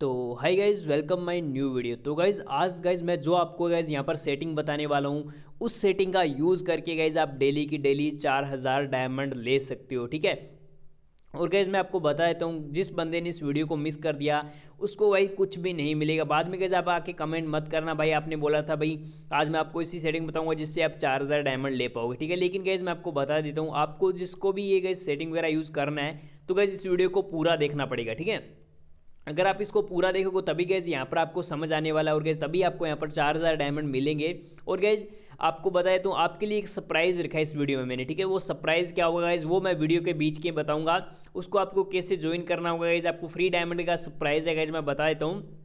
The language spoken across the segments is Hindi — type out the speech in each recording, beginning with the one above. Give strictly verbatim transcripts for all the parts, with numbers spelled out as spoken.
तो hi guys, welcome my new video. तो गाइज़ आज गाइज़ मैं जो आपको गाइज़ यहाँ पर सेटिंग बताने वाला हूँ, उस सेटिंग का यूज़ करके गाइज़ आप डेली की डेली चार हज़ार डायमंड ले सकते हो, ठीक है। और गाइज़ मैं आपको बता देता हूँ, जिस बंदे ने इस वीडियो को मिस कर दिया उसको भाई कुछ भी नहीं मिलेगा। बाद में गाइज़ आप आके कमेंट मत करना, भाई आपने बोला था भाई आज मैं आपको इसी सेटिंग बताऊंगा जिससे आप चार हज़ार डायमंड ले पाओगे, ठीक है। लेकिन गाइज़ मैं आपको बता देता हूँ, आपको जिसको भी ये गाइज़ सेटिंग वगैरह यूज़ करना है तो गाइज़ इस वीडियो को पूरा देखना पड़ेगा, ठीक है। अगर आप इसको पूरा देखोगे तभी गैज़ यहाँ पर आपको समझ आने वाला है और गैज़ तभी आपको यहाँ पर चार हज़ार डायमंड मिलेंगे। और गैज़ आपको बताए तो आपके लिए एक सरप्राइज़ रखा है इस वीडियो में मैंने, ठीक है। वो सरप्राइज़ क्या होगा गैज़ वो मैं वीडियो के बीच के बताऊंगा, उसको आपको कैसे ज्वाइन करना होगा गैज़। आपको फ्री डायमंड का सरप्राइज़ है गैज़, मैं बता देता हूँ।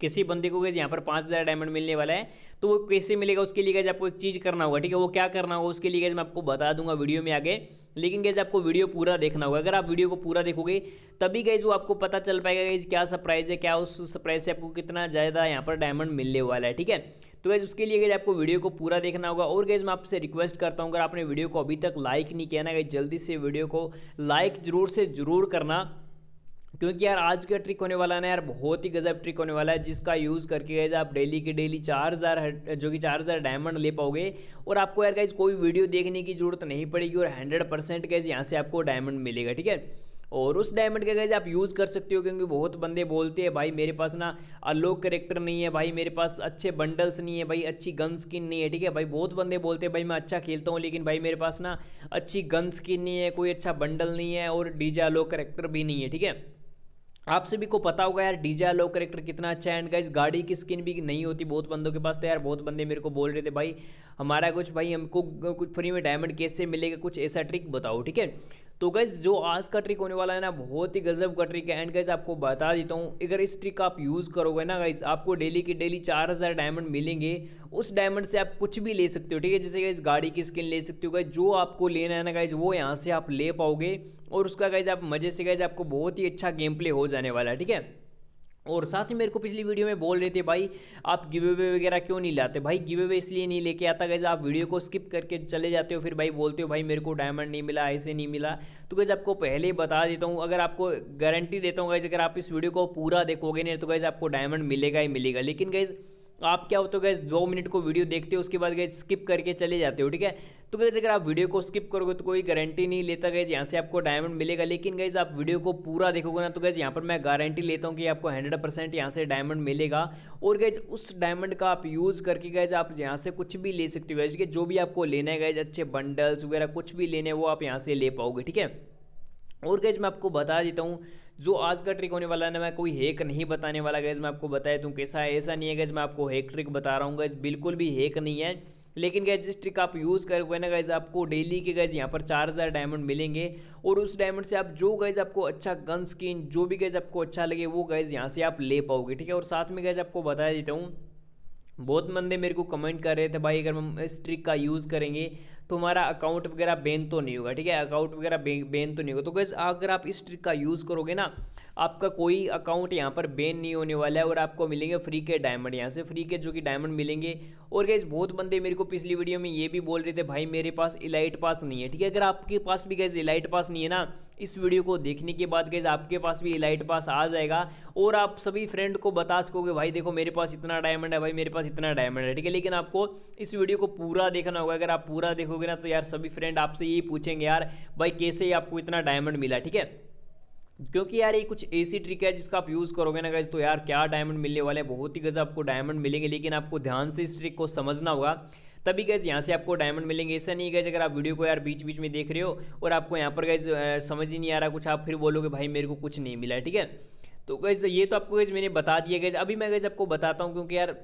किसी बंदे को गैज़ यहाँ पर पाँच हज़ार डायमंड मिलने वाला है, तो वो कैसे मिलेगा उसके लिए गैज़ आपको एक चीज़ करना होगा, ठीक है। वो क्या करना होगा उसके लिए गैज़ मैं आपको बता दूंगा वीडियो में आगे, लेकिन गैज़ आपको वीडियो पूरा देखना होगा। अगर आप वीडियो को पूरा देखोगे तभी गैज़ वो आपको पता चल पाएगा गैज़ क्या सरप्राइज़ है, क्या उस सरप्राइज़ से आपको कितना ज़्यादा यहाँ पर डायमंड मिलने वाला है, ठीक है। तो गैज़ उसके लिए गैज़ आपको वीडियो को पूरा देखना होगा। और गैज़ मैं आपसे रिक्वेस्ट करता हूँ, अगर आपने वीडियो को अभी तक लाइक नहीं किया ना गैज़, जल्दी से वीडियो को लाइक ज़रूर से ज़रूर करना, क्योंकि यार आज का ट्रिक होने वाला है ना यार, बहुत ही गजब ट्रिक होने वाला है, जिसका यूज़ करके गाइज आप डेली के डेली चार हज़ार जो कि चार हज़ार डायमंड ले पाओगे। और आपको यार गाइज कोई वीडियो देखने की जरूरत नहीं पड़ेगी और हंड्रेड परसेंट गाइज यहाँ से आपको डायमंड मिलेगा, ठीक है। और उस डायमंड का गाइज आप यूज़ कर सकते हो, क्योंकि बहुत बंदे बोलते हैं भाई मेरे पास ना अलोक कैरेक्टर नहीं है, भाई मेरे पास अच्छे बंडल्स नहीं है, भाई अच्छी गन स्किन नहीं है, ठीक है। भाई बहुत बंदे बोलते हैं भाई मैं अच्छा खेलता हूँ लेकिन भाई मेरे पास ना अच्छी गन स्किन नहीं है, कोई अच्छा बंडल नहीं है और डीजे अलोक कैरेक्टर भी नहीं है, ठीक है। आप सभी को पता होगा यार डीजे अलोक कैरेक्टर कितना अच्छा है। एंड गाइज गाड़ी की स्किन भी नहीं होती बहुत बंदों के पास। तो यार बहुत बंदे मेरे को बोल रहे थे भाई हमारा कुछ भाई हमको कुछ फ्री में डायमंड कैसे मिलेगा, कुछ ऐसा ट्रिक बताओ, ठीक है। तो गाइज जो आज का ट्रिक होने वाला है ना बहुत ही गजब का ट्रिक है। एंड गाइज आपको बता देता हूँ, अगर इस ट्रिक आप यूज़ करोगे ना गाइज आपको डेली की डेली चार हज़ार डायमंड मिलेंगे। उस डायमंड से आप कुछ भी ले सकते हो, ठीक है। जैसे गाइज गाड़ी की स्किन ले सकते हो गाइज, जो आपको लेना है ना गाइज वो यहाँ से आप ले पाओगे। और उसका गाइज आप मजे से गाइज आपको बहुत ही अच्छा गेम प्ले हो जाने वाला है, ठीक है। और साथ ही मेरे को पिछली वीडियो में बोल रहे थे भाई आप गिव अवे वगैरह क्यों नहीं लाते, भाई गिव अवे इसलिए नहीं लेके आता गाइज आप वीडियो को स्किप करके चले जाते हो, फिर भाई बोलते हो भाई मेरे को डायमंड नहीं मिला, ऐसे नहीं मिला। तो गाइज आपको पहले ही बता देता हूँ, अगर आपको गारंटी देता हूँ गाइज अगर आप इस वीडियो को पूरा देखोगे नहीं तो गाइज आपको डायमंड मिलेगा ही मिलेगा। लेकिन गाइज आप क्या होते हो गाइज दो मिनट को वीडियो देखते हो उसके बाद गाइज स्किप करके चले जाते हो, ठीक है। तो गाइज अगर आप वीडियो को स्किप करोगे तो कोई गारंटी नहीं लेता गाइज यहाँ से आपको डायमंड मिलेगा। लेकिन गाइज आप वीडियो को पूरा देखोगे ना तो गाइज यहाँ पर मैं गारंटी लेता हूँ कि आपको हंड्रेड परसेंट यहाँ से डायमंड मिलेगा। और गाइज उस डायमंड का आप यूज़ करके गाइज आप यहाँ से कुछ भी ले सकते हो गाइज, कि जो भी आपको लेना है गाइज, अच्छे बंडल्स वगैरह कुछ भी लेने वो आप यहाँ से ले पाओगे, ठीक है। और गाइज मैं आपको बता देता हूँ जो आज का ट्रिक होने वाला है ना, मैं कोई हैक नहीं बताने वाला गाइज। मैं आपको बताया तुम कैसा है, ऐसा नहीं है गाइज मैं आपको हैक ट्रिक बता रहा हूँ गाइज, बिल्कुल भी हैक नहीं है। लेकिन गाइज जिस ट्रिक आप यूज़ करोगे ना गाइज आपको डेली के गाइज यहाँ पर चार हज़ार डायमंड मिलेंगे। और उस डायमंड से आप जो गाइज आपको अच्छा गन स्किन जो भी गाइज आपको अच्छा लगे वो गाइज यहाँ से आप ले पाओगे, ठीक है। और साथ में गाइज आपको बता देता हूँ, बहुत बंदे मेरे को कमेंट कर रहे थे भाई अगर हम इस ट्रिक का यूज़ करेंगे तो हमारा अकाउंट वगैरह बैन तो नहीं होगा, ठीक है, अकाउंट वगैरह बैन तो नहीं होगा। तो गाइस अगर आप इस ट्रिक का यूज़ करोगे ना आपका कोई अकाउंट यहाँ पर बैन नहीं होने वाला है और आपको मिलेंगे फ्री के डायमंड, यहाँ से फ्री के जो कि डायमंड मिलेंगे। और गाइस बहुत बंदे मेरे को पिछली वीडियो में ये भी बोल रहे थे भाई मेरे पास इलाइट पास नहीं है, ठीक है। अगर आपके पास भी गाइस इलाइट पास नहीं है ना, इस वीडियो को देखने के बाद गाइस आपके पास भी इलाइट पास आ जाएगा और आप सभी फ्रेंड को बता सकोगे भाई देखो मेरे पास इतना डायमंड है, भाई मेरे पास इतना डायमंड है, ठीक है। लेकिन आपको इस वीडियो को पूरा देखना होगा। अगर आप पूरा देखोगे ना तो यार सभी फ्रेंड आपसे यही पूछेंगे यार भाई कैसे आपको इतना डायमंड मिला, ठीक है। क्योंकि यार ये कुछ ऐसी ट्रिक है जिसका आप यूज़ करोगे ना गाइज तो यार क्या डायमंड मिलने वाले हैं, बहुत ही गजब आपको डायमंड मिलेंगे। लेकिन आपको ध्यान से इस ट्रिक को समझना होगा तभी गाइज यहाँ से आपको डायमंड मिलेंगे। ऐसा नहीं गाइज अगर आप वीडियो को यार बीच बीच में देख रहे हो और आपको यहाँ पर गाइज समझ ही नहीं आ रहा कुछ, आप फिर बोलोगे भाई मेरे को कुछ नहीं मिला, ठीक है। तो गाइज ये तो आपको गाइज मैंने बता दिया गाइज। अभी मैं गाइज आपको बताता हूँ, क्योंकि यार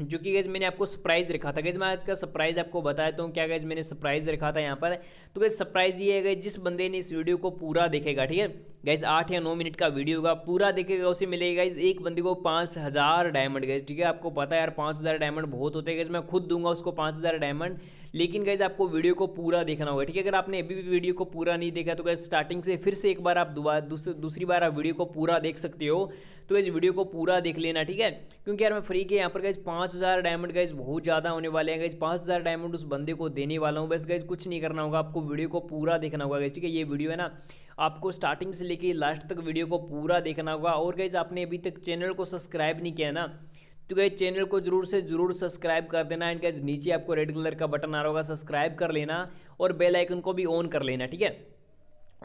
जो कि गाइज मैंने आपको सरप्राइज़ रखा था गाइज, मैं आज का सरप्राइज़ आपको बता देता हूँ क्या गाइज मैंने सरप्राइज़ रखा था यहाँ पर। तो गाइज सरप्राइज़ ये है गाइज जिस बंदे ने इस वीडियो को पूरा देखेगा, ठीक है गाइज आठ या नौ मिनट का वीडियो होगा, पूरा देखेगा उसे मिलेगा गाइज एक बंदे को पाँच हज़ार डायमंड गाइज, ठीक है। आपको पता है यार पाँच हज़ार डायमंड बहुत होते हैं गाइज, मैं खुद दूंगा उसको पाँच हज़ार डायमंड। लेकिन गाइज आपको वीडियो को पूरा देखना होगा, ठीक है। अगर आपने अभी भी वीडियो को पूरा नहीं देखा तो गाइज स्टार्टिंग से फिर से एक बार आप दोबारा दूसरी बार आप वीडियो को पूरा देख सकते हो। तो गाइज वीडियो को पूरा देख लेना, ठीक है। क्योंकि यार मैं फ्री के यहाँ पर गाइज पाँच हज़ार डायमंड गाइज बहुत ज़्यादा होने वाले हैं गाइज, पाँच हज़ार डायमंड उस बंदे को देने वाला हूँ। बस गाइज कुछ नहीं करना होगा, आपको वीडियो को पूरा देखना होगा गाइज, ठीक है। ये वीडियो है ना आपको स्टार्टिंग से लेके लास्ट तक वीडियो को पूरा देखना होगा। और गाइज आपने अभी तक चैनल को सब्सक्राइब नहीं किया ना, तो गाइज चैनल को जरूर से जरूर सब्सक्राइब कर देना। एंड गाइज नीचे आपको रेड कलर का बटन आ रहा होगा, सब्सक्राइब कर लेना और बेल आइकन को भी ऑन कर लेना, ठीक है।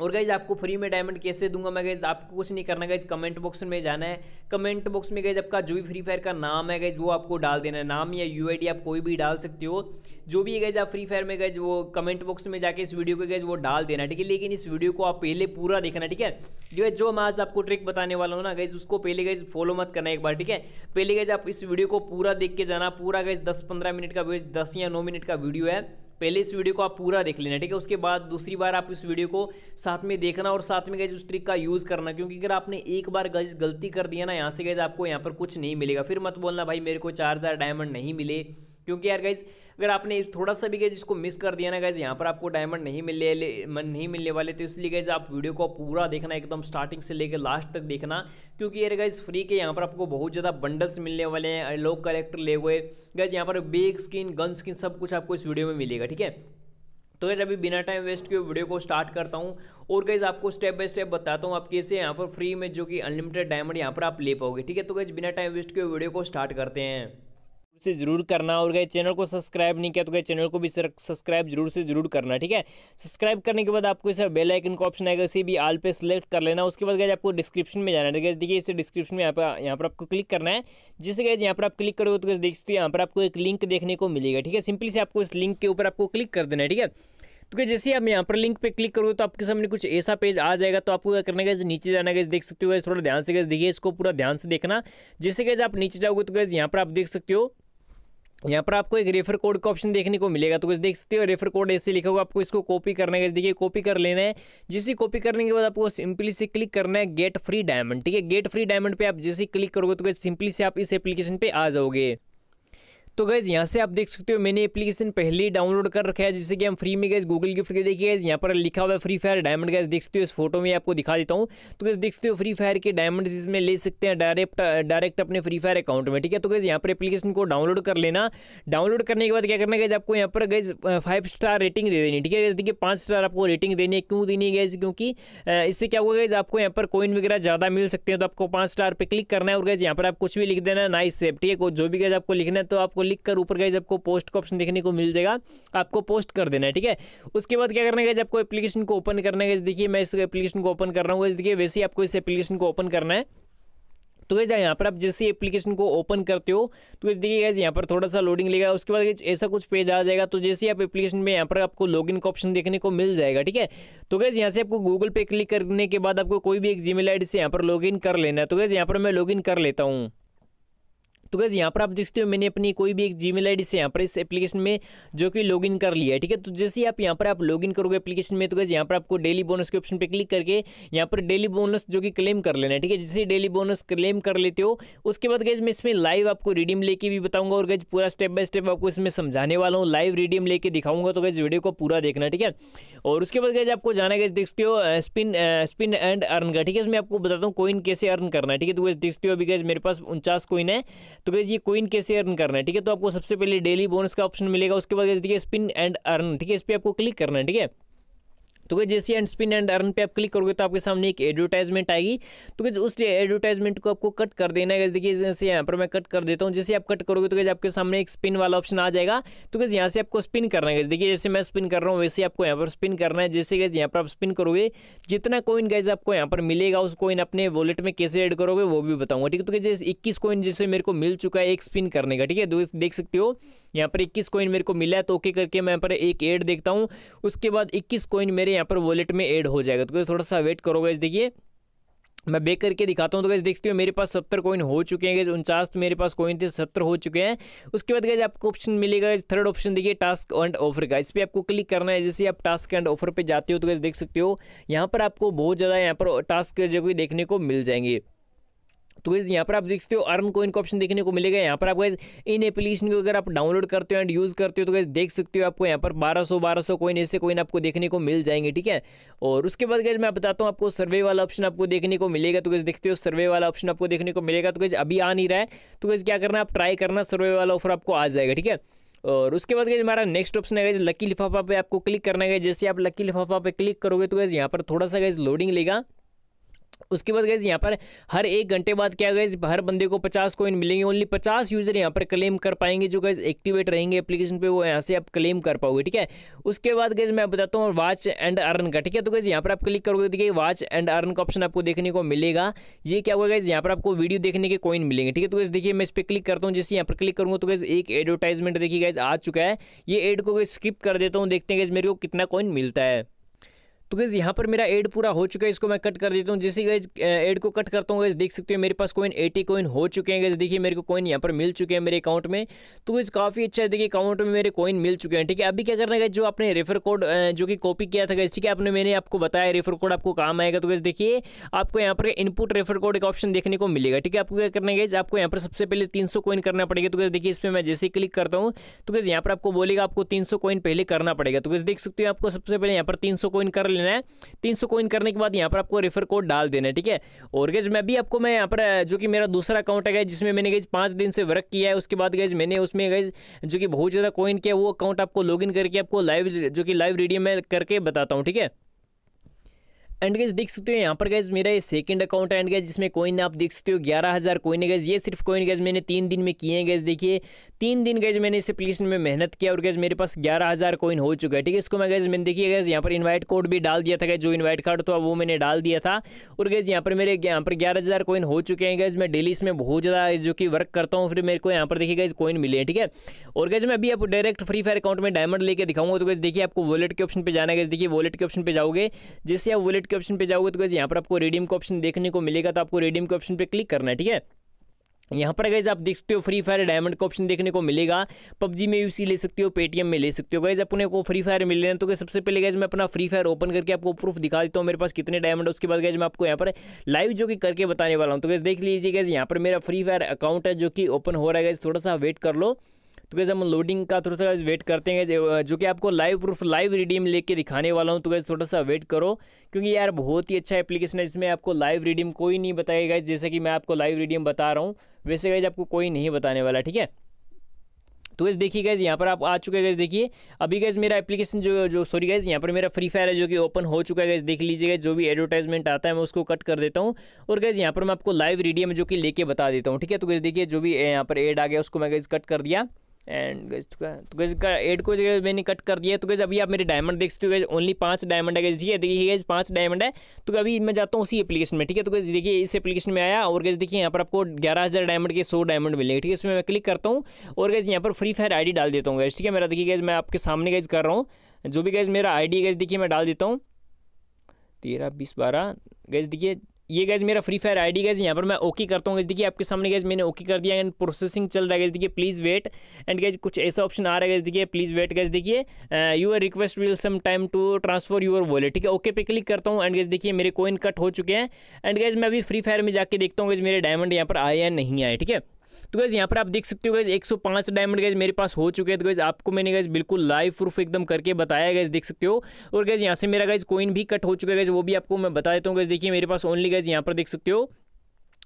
और गाइज आपको फ्री में डायमंड कैसे दूंगा मैं गाइज, आपको कुछ नहीं करना गाइज, कमेंट बॉक्स में जाना है। कमेंट बॉक्स में गाइज आपका जो भी फ्री फायर का नाम है गाइज वो आपको डाल देना है, नाम या यूआईडी आप कोई भी डाल सकते हो, जो भी है गाइज आप फ्री फायर में गाइज वो कमेंट बॉक्स में जाके इस वीडियो को गाइज वो डाल देना, ठीक है। लेकिन इस वीडियो को आप पहले पूरा देखना, ठीक है। जो जो मैं आज आपको ट्रिक बताने वाला हूँ ना गाइज, उसको पहले गाइज फॉलो मत करना एक बार, ठीक है। पहले गाइज आप इस वीडियो को पूरा देख के जाना, पूरा गाइज दस पंद्रह मिनट का गाइज दस या नौ मिनट का वीडियो है, पहले इस वीडियो को आप पूरा देख लेना, ठीक है। उसके बाद दूसरी बार आप इस वीडियो को साथ में देखना और साथ में गाइज उस ट्रिक का यूज़ करना, क्योंकि अगर आपने एक बार गाइज गलती कर दिया ना यहाँ से गाइज, आपको यहाँ पर कुछ नहीं मिलेगा। फिर मत बोलना भाई मेरे को चार हज़ार डायमंड नहीं मिले, क्योंकि यार गाइज अगर आपने थोड़ा सा भी गाइज इसको मिस कर दिया ना गाइज, यहाँ पर आपको डायमंड नहीं मिलने नहीं मिलने वाले। तो इसलिए गाइज आप वीडियो को पूरा देखना, एकदम स्टार्टिंग से लेकर लास्ट तक देखना, क्योंकि यार गाइज फ्री के यहाँ पर आपको बहुत ज़्यादा बंडल्स मिलने वाले हैं। लोग करेक्टर ले हुए गाइज यहाँ पर बेग स्किन, गन स्किन सब कुछ आपको इस वीडियो में मिलेगा, ठीक है। तो गाइज अभी बिना टाइम वेस्ट किए वीडियो को स्टार्ट करता हूँ और गाइज आपको स्टेप बाय स्टेप बताता हूँ आप कैसे यहाँ पर फ्री में जो कि अनलिमिटेड डायमंड यहाँ पर आप ले पाओगे, ठीक है। तो गाइज बिना टाइम वेस्ट किए वीडियो को स्टार्ट करते हैं, से जरूर करना। और गाइस चैनल को सब्सक्राइब नहीं किया तो गाइस चैनल को भी सब्सक्राइब जरूर से जरूर करना, ठीक है। सब्सक्राइब करने के बाद आपको इसे बेल आइकन का ऑप्शन आएगा, इसे भी ऑल पे सेलेक्ट कर लेना। उसके बाद गाइस आपको डिस्क्रिप्शन में जाना है, गाइस देखिए इसे डिस्क्रिप्शन में यहाँ पर यहाँ पर आपको क्लिक करना है। जैसे गाइस यहाँ पर आप क्लिक करोगे तो गाइस देखते हो यहाँ पर आपको एक लिंक देखने को मिलेगा, ठीक है। सिंपली से आपको इस लिंक के ऊपर आपको क्लिक कर देना है, ठीक है। तो गाइस जैसे आप यहाँ पर लिंक पे क्लिक करोगे तो आपके सामने कुछ ऐसा पेज आ जाएगा। तो आपको क्या करना है, नीचे जाना है, देख सकते हो गाइस, थोड़ा ध्यान से गाइस देखिए, इसको पूरा ध्यान से देखना। जैसे गाइस आप नीचे जाओगे तो गाइस यहाँ पर आप देख सकते हो, यहाँ पर आपको एक रेफर कोड का ऑप्शन देखने को मिलेगा। तो कुछ देख सकते हो रेफर कोड ऐसे लिखा होगा, आपको इसको कॉपी करना है, देखिए कॉपी कर लेना है। जिसे कॉपी करने के बाद आपको सिंपली से क्लिक करना है गेट फ्री डायमंड, ठीक है। गेट फ्री डायमंड पे आप जैसे क्लिक करोगे तो गाइस सिंपली से आप इस एप्लीकेशन पे आ जाओगे। तो गाइज यहाँ से आप देख सकते हो मैंने एप्लीकेशन पहले ही डाउनलोड कर रखा है, जिससे कि हम फ्री में गाइज गूगल गिफ्ट के देखिए यहाँ पर लिखा हुआ है फ्री फायर डायमंड। गाइज देख सकते हो इस फोटो में आपको दिखा देता हूँ। तो गाइज देख सकते हो फ्री फायर के डायमंड्स इसमें ले सकते हैं डायरेक्ट डायरेक्ट अपने फ्री फायर अकाउंट में, ठीक है। तो गाइज यहाँ पर एप्लीकेशन को डाउनलोड कर लेना। डाउनलोड करने के बाद क्या करना है गाइज, आपको यहाँ पर गाइज फाइव स्टार रेटिंग दे देनी, ठीक है। गाइज देखिए पाँच स्टार आपको रेटिंग देनी है। क्यों देनी है गाइज, क्योंकि इससे क्या होगा गाइज आपको यहाँ पर कॉइन वगैरह ज़्यादा मिल सकते हैं। तो आपको पाँच स्टार पर क्लिक करना है और गाइज यहाँ पर आप कुछ भी लिख देना, नाइस सेफ, ठीक है। जो भी गाइज आपको लिखना है तो आपको लिख कर ऊपर गाइज आपको पोस्ट का ऑप्शन देखने को मिल जाएगा, आपको पोस्ट कर देना है, ठीक है। उसके बाद क्या करना है गाइज, आपको एप्लीकेशन को ओपन करना है। देखिए मैं इस एप्लीकेशन को ओपन कर रहा हूँ गाइज, देखिए वैसे ही आपको इस एप्लीकेशन को ओपन करना है। तो गाइज यहाँ पर आप जैसे एप्लीकेशन को ओपन करते हो तो गाइज देखिए गाइज यहाँ पर थोड़ा सा लोडिंग लेगा। उसके बाद गाइज ऐसा कुछ पेज आ जाएगा। तो जैसे आप एप्लीकेशन में यहाँ पर आपको लॉगिन का ऑप्शन देखने को मिल जाएगा, ठीक है। तो गाइज यहाँ से आपको गूगल पे क्लिक करने के बाद आपको कोई भी एक जीमेल आईडी से यहाँ पर लॉगिन कर लेना है। तो गाइज यहाँ पर मैं लॉगिन कर लेता हूँ। तो गाइस यहाँ पर आप देखते हो मैंने अपनी कोई भी एक जीमेल आईडी से यहाँ पर इस एप्लीकेशन में जो कि लॉगिन कर लिया है, ठीक है। तो जैसे ही आप यहाँ पर आप लॉगिन करोगे एप्लीकेशन में तो गाइस यहाँ पर आपको डेली बोनस के ऑप्शन पे क्लिक करके यहाँ पर डेली बोनस जो कि क्लेम कर लेना है, ठीक है। जैसे डेली बोनस क्लेम कर लेते हो उसके बाद गाइस मैं इसमें लाइव आपको रिडीम लेके भी बताऊँगा और गाइस पूरा स्टेप बाय स्टेप आपको इसमें समझाने वाला हूँ, लाइव रिडीम लेके दिखाऊंगा। तो गाइस वीडियो को पूरा देखना, ठीक है। और उसके बाद गाइस आपको जाना है, गाइस देखते हो स्पिन स्पिन एंड अर्न का, ठीक है। इसमें आपको बताता हूँ कॉइन कैसे अर्न करना है, ठीक है। तो गाइस देखते हो अभी गाइस मेरे पास उनचास कॉइन है। तो गाइस ये कॉइन कैसे अर्न करना है, ठीक है। तो आपको सबसे पहले डेली बोनस का ऑप्शन मिलेगा। उसके बाद गाइस देखिए स्पिन एंड अर्न, ठीक है, इस पर आपको क्लिक करना है, ठीक है। तो गाइस जैसे एंड स्पिन एंड अर्न पे आप क्लिक करोगे तो आपके सामने एक एडवर्टाइजमेंट आएगी। तो गाइस उस एडवर्टाइजमेंट को आपको कट कर देना है। गाइस देखिए जैसे यहाँ पर मैं कट कर देता हूँ। जैसे आप कट करोगे तो गाइस आपके सामने एक स्पिन वाला ऑप्शन आ जाएगा। तो गाइस यहाँ से आपको स्पिन करना है। गाइस देखिए जैसे मैं स्पिन कर रहा हूँ वैसे आपको यहाँ पर स्पिन करना है। जैसे गाइस यहाँ पर आप स्पिन करोगे जितना कॉइन गाइस आपको यहाँ पर मिलेगा उस कॉइन अपने वॉलेट में कैसे ऐड करोगे वो भी बताऊँगा, ठीक है। तो गाइस जैसे इक्कीस कॉइन जैसे मेरे को मिल चुका है एक स्पिन करने का, ठीक है। देख सकते हो यहाँ पर इक्कीस कॉइन मेरे को मिला है। तो ओके करके मैं यहाँ पर एक ऐड देखता हूँ। उसके बाद इक्कीस कॉइन मेरे यहाँ पर वॉलेट में ऐड हो जाएगा। तो थोड़ा सा वेट करो गाइस, देखिए मैं बैक करके दिखाता हूँ। तो गाइस देखते हो मेरे पास सत्तर कॉइन हो चुके हैं। गाइस उनचास तो मेरे पास कॉइन थे, सत्तर हो चुके हैं। उसके बाद गाइस आपको ऑप्शन मिलेगा थर्ड ऑप्शन, देखिए टास्क एंड ऑफर का, इस पर आपको क्लिक करना है। जैसे आप टास्क एंड ऑफर पे जाते हो तो गाइस देख सकते हो यहाँ पर आपको बहुत ज़्यादा यहाँ पर टास्क जो कि देखने को मिल जाएंगे। तो गाइस यहाँ पर आप देख सकते हो अर्न कॉइन का ऑप्शन देखने को मिलेगा। यहाँ पर आप गाइस इन एप्लीकेशन को अगर आप डाउनलोड करते हो एंड यूज़ करते हो तो गाइस देख सकते हो आपको यहाँ पर बारह सौ बारह सौ कॉइन ऐसे कॉइन आपको देखने को मिल जाएंगे, ठीक है। और उसके बाद गाइस मैं बताता हूँ आपको सर्वे वाला ऑप्शन आपको देखने को मिलेगा। तो गाइस देखते हो सर्वे वाला ऑप्शन आपको देखने को मिलेगा। तो गाइस अभी आ नहीं रहा है तो गाइस क्या करना, आप ट्राई करना, सर्वे वाला ऑफर आपको आ जाएगा, ठीक है। और उसके बाद गाइस हमारा नेक्स्ट ऑप्शन है गाइस लकी लिफाफा पे आपको क्लिक करना है। जैसे आप लकी लिफाफा पे क्लिक करोगे तो गाइस यहाँ पर थोड़ा सा गाइस लोडिंग लेगा। उसके बाद गाइस यहाँ पर हर एक घंटे बाद क्या गाइस हर बंदे को पचास कॉइन मिलेंगे। ओनली पचास यूज़र यहाँ पर क्लेम कर पाएंगे जो गाइस एक्टिवेट रहेंगे एप्लीकेशन पे, वो यहाँ से आप क्लेम कर पाओगे। ठीक है, उसके बाद गाइस मैं बताता हूँ वाच एंड अर्न का। ठीक है, तो गाइस यहाँ पर आप क्लिक करोगे देखिए वाच एंड अर्न का ऑप्शन आपको देखने को मिलेगा। ये क्या होगा गाइस यहाँ पर आपको वीडियो देखने के कॉइन मिलेंगे। ठीक है, तो गाइस देखिए मैं इस पर क्लिक करता हूँ। जैसे यहाँ पर क्लिक करूँगा तो गाइस एक एडवर्टाइजमेंट देखिए गाइस आ चुका है। ये एड को गाइस स्किप कर देता हूँ, देखते हैं गाइस मेरे को कितना कॉइन मिलता है। तो गाइस यहाँ पर मेरा एड पूरा हो चुका है, इसको मैं कट कर देता हूँ। जैसे गाइस एड को कट करता हूँ गाइस देख सकते हो मेरे पास कॉइन अस्सी कॉइन हो चुके हैं। गाइस देखिए मेरे को कॉइन यहाँ पर मिल चुके हैं मेरे अकाउंट में, तो गाइस काफ़ी अच्छा है। देखिए अकाउंट में मेरे कॉइन मिल चुके हैं। ठीक है, अभी क्या करना है गाइस जो आपने रेफर कोड जो कि कॉपी किया था गाइस, ठीक है आपने मैंने आपको बताया रेफर कोड आपको काम आएगा। तो गाइस देखिए आपको यहाँ पर इनपुट रेफर कोड का ऑप्शन देखने को मिलेगा। ठीक है, आपको क्या करना है गाइस आपको यहाँ पर सबसे पहले तीन सौ कॉइन करना पड़ेगा। तो गाइस देखिए इस पर मैं जैसे क्लिक करता हूँ तो गाइस यहाँ पर आपको बोलेगा आपको तीन सौ कॉइन पहले करना पड़ेगा। तो गाइस देख सकते हो आपको सबसे पहले यहाँ पर तीन सौ कॉइन कर लेना है। तीन सौ कॉइन करने के बाद यहाँ पर आपको रेफर कोड डाल देना है। ठीक है, और गाइस मैं भी आपको मैं यहाँ पर जो कि मेरा दूसरा अकाउंट है जिसमें मैंने गाइस पाँच दिन से वर्क किया है, उसके बाद गाइस मैंने उसमें गाइस जो कि बहुत ज़्यादा कॉइन किया वो अकाउंट आपको लॉगिन करके आपको लाइव जो कि लाइव वीडियो में करके बताता हूँ। ठीक है, एंड गाइस देख सकते हो यहाँ पर गाइस मेरा ये सेकंड अकाउंट है एंड गाइस जिसमें कॉइन आप देख सकते हो ग्यारह हज़ार कॉइन है। गाइस ये सिर्फ कॉइन गाइस मैंने तीन दिन में किए हैं। गाइस देखिए तीन दिन गाइस मैंने इस एप्लीकेशन में मेहनत किया और गाइस मेरे पास ग्यारह हज़ार कॉइन हो चुका है। ठीक है, इसको मैं गाइस मैंने देखिए गाइस यहाँ पर इनवाइट कोड भी डाल दिया था, जो इन्वाइट कार्ड था वो मैंने डाल दिया था। और गाइस यहाँ पर मेरे यहाँ पर ग्यारह हज़ार कॉइन हो चुके हैं। गाइस मैं डेली इसमें बहुत ज़्यादा जो कि वर्क करता हूँ, फिर मेरे को यहाँ पर देखिए गाइस कॉइन मिले हैं। ठीक है, और गाइस मैं अभी आपको डायरेक्ट फ्री फायर अकाउंट में डायमंड लेकर दिखाऊंगा। तो गाइस देखिए आपको वॉलेट के ऑप्शन पर जाना है। गाइस देखिए वॉलेट के ऑप्शन पर जाओगे, जैसे आप वॉलेट के ऑप्शन पे जाओगे तो गाइस यहाँ पर आपको रिडीम का ऑप्शन देखने को मिलेगा। तो आपको रिडीम के ऑप्शन पे क्लिक करना है। ठीक है, यहाँ पर गाइज आप देख सकते हो फ्री फायर डायमंड का ऑप्शन देखने को मिलेगा। पबजी में यूसी ले सकते हो, पेटीएम में ले सकते हो। गाइज अपने को फ्री फायर मिल रहे हैं तो सबसे पहले गाइज मैं अपना फ्री फायर ओपन करके आपको प्रूफ दिखा देता हूँ मेरे पास कितने डायमंड। उसके बाद गाइज मैं आपको यहाँ पर लाइव जो कि करके बताने वाला हूँ। तो गाइज देख लीजिए गाइज यहाँ पर मेरा फ्री फायर अकाउंट है जो कि ओपन हो रहा है। गाइज थोड़ा सा वेट कर लो। तो गाइस हम लोडिंग का थोड़ा सा वेट करते हैं, जो कि आपको लाइव प्रूफ लाइव रिडीम लेके दिखाने वाला हूं। तो गाइस थोड़ा सा वेट करो, क्योंकि यार बहुत ही अच्छा एप्लीकेशन है जिसमें आपको लाइव रिडीम कोई नहीं बताएगा। गाइस जैसे कि मैं आपको लाइव रिडीम बता रहा हूं, वैसे गाइस आपको कोई नहीं बताने वाला। ठीक है, तो गाइस देखिए गाइस यहाँ पर आप आ चुके हैं। गाइस देखिए अभी गाइस मेरा एप्लीकेशन जो जो सॉरी गाइस यहाँ पर मेरा फ्री फायर है जो कि ओपन हो चुका है। गाइस देख लीजिएगा, जो भी एडवर्टाइजमेंट आता है मैं उसको कट कर देता हूँ। और गाइस यहाँ पर मैं आपको लाइव रिडीम जो कि लेके बता देता हूँ। ठीक है, तो गाइस देखिए जो भी यहाँ पर एड आ गया उसको मैं गाइस कट कर दिया एंड गाइस तो गाइस का एड को जो मैंने कट कर दिया। तो गाइस अभी आप मेरे डायमंड देख सकते हो। गाइस ओनली पाँच डायमंड है। गाइस ठीक है, देखिए गाइस पाँच डायमंड है। तो अभी मैं जाता हूँ उसी एप्लीकेशन में। ठीक है, तो गाइस देखिए इस एप्लीकेशन में आया और गाइस देखिए यहाँ पर आपको ग्यारह हज़ार डायमंड के सौ डायमंड मिलेंगे। ठीक है, इसमें मैं क्लिक करता हूँ और गाइस यहाँ पर फ्री फायर आई डी डाल देता हूँ। गाइस ठीक है, मेरा देखिए गाइस मैं आपके सामने गाइस कर रहा हूँ, जो भी गाइस मेरा आई डी गाइस देखिए मैं डाल देता हूँ तेरह बीस बारह। गाइस देखिए ये गाइस मेरा फ्री फायर आईडी गाइस यहाँ पर मैं ओके करता हूँ। गाइस देखिए आपके सामने गाइस मैंने ओके कर दिया एंड प्रोसेसिंग चल रहा है। गाइस देखिए प्लीज़ वेट एंड गाइस कुछ ऐसा ऑप्शन आ रहा है। गाइस देखिए प्लीज़ वेट। गाइस देखिए your request will some time to transfer your wallet. ठीक है, ओके पे क्लिक करता हूँ एंड गाइस देखिए मेरे कॉइन कट हो चुके हैं। एंड गाइस मैं अभी फ्री फायर में जाके देखता हूँ गाइस मेरे डायमंड यहाँ पर आए या नहीं आए। ठीक है, तो गाइस यहाँ पर आप देख सकते हो गाइस एक सौ पाँच डायमंड गाइस मेरे पास हो चुके हैं। तो गाइस आपको मैंने गाइस बिल्कुल लाइव प्रूफ एकदम करके बताया। गाइस देख सकते हो और गाइस यहाँ से मेरा गाइस कॉइन भी कट हो चुका है। गाइस वो भी आपको मैं बता देता हूँ। गाइस देखिए मेरे पास ओनली गाइस यहाँ पर देख सकते हो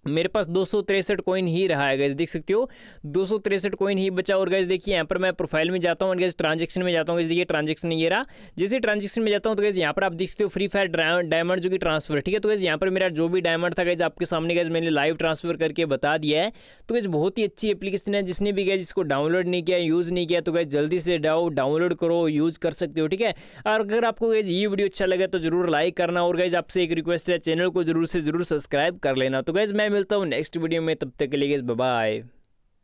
मेरे पास दो सौ तिरसठ कॉइन ही रहा है। गाइस देख सकते हो दो सौ तिरसठ कॉइन ही बचा। और गाइस देखिए यहाँ पर मैं प्रोफाइल में जाता हूँ और गाइस ट्रांजेक्शन में जाता हूँ। गाइस देखिए ट्रांजेक्शन ये रहा। जैसे ट्रांजेक्शन में जाता हूँ तो गाइस यहाँ पर आप देख सकते हो फ्री फायर डायमंड जो कि ट्रांसफर। ठीक है, तो गाइस यहाँ पर मेरा जो भी डायमंड था गाइस आपके सामने गाइस मैंने लाइव ट्रांसफर करके बता दिया है। तो गाइस बहुत ही अच्छी एप्लीकेशन है, जिसने भी गाइस इसको डाउनलोड नहीं किया यूज़ नहीं किया तो गाइस जल्दी से डाओ डाउनलोड करो, यूज़ कर सकते हो। ठीक है, और अगर आपको गाइस ये वीडियो अच्छा लगा तो जरूर लाइक करना। और गाइस आपसे एक रिक्वेस्ट है, चैनल को जरूर से जरूर सब्सक्राइब कर लेना। तो गाइस मैं मिलता हूँ नेक्स्ट वीडियो में, तब तक के लिए गाइस बाय बाय।